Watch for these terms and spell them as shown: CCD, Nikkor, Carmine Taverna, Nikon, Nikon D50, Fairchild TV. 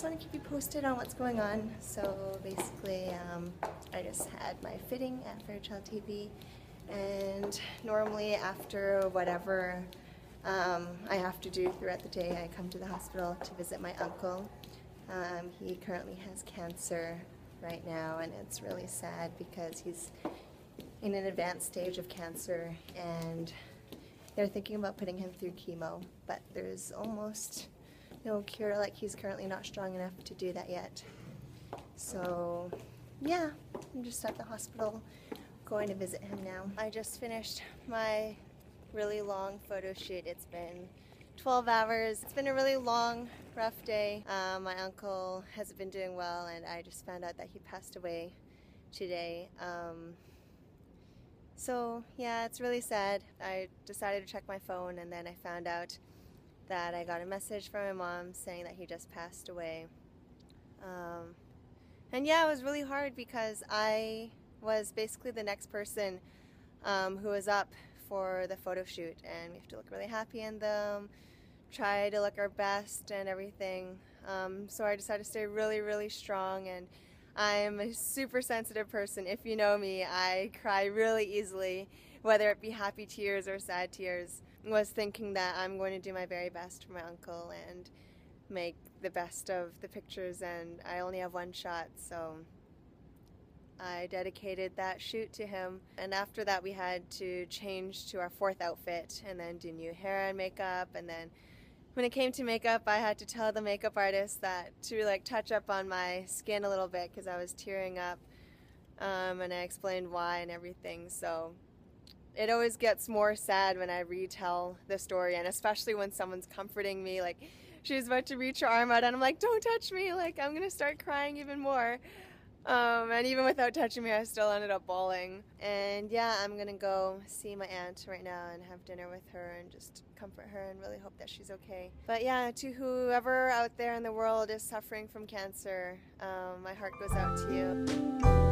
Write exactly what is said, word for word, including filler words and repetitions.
just want to keep you posted on what's going on. So basically, um, I just had my fitting at Fairchild T V, and normally after whatever um, I have to do throughout the day, I come to the hospital to visit my uncle. Um, he currently has cancer right now, and it's really sad because he's in an advanced stage of cancer, and they're thinking about putting him through chemo, but there's almost no cure. Like, he's currently not strong enough to do that yet. So yeah, I'm just at the hospital going to visit him now. I just finished my really long photo shoot. It's been twelve hours. It's been a really long, rough day. Uh, my uncle hasn't been doing well, and I just found out that he passed away today. Um, so yeah, it's really sad. I decided to check my phone, and then I found out that I got a message from my mom saying that he just passed away. Um, and yeah, it was really hard because I was basically the next person um, who was up for the photo shoot, and we have to look really happy in them, try to look our best and everything. Um, so I decided to stay really, really strong, and I'm a super sensitive person. If you know me, I cry really easily, whether it be happy tears or sad tears. I was thinking that I'm going to do my very best for my uncle and make the best of the pictures, and I only have one shot, so I dedicated that shoot to him. And after that, we had to change to our fourth outfit and then do new hair and makeup. And then when it came to makeup, I had to tell the makeup artist that to like touch up on my skin a little bit because I was tearing up, um, and I explained why and everything. So it always gets more sad when I retell the story, and especially when someone's comforting me, like she was about to reach her arm out and I'm like, don't touch me, like I'm gonna start crying even more. Um, and even without touching me, I still ended up bawling. And yeah, I'm going to go see my aunt right now and have dinner with her and just comfort her and really hope that she's okay. But yeah, to whoever out there in the world is suffering from cancer, um, my heart goes out to you.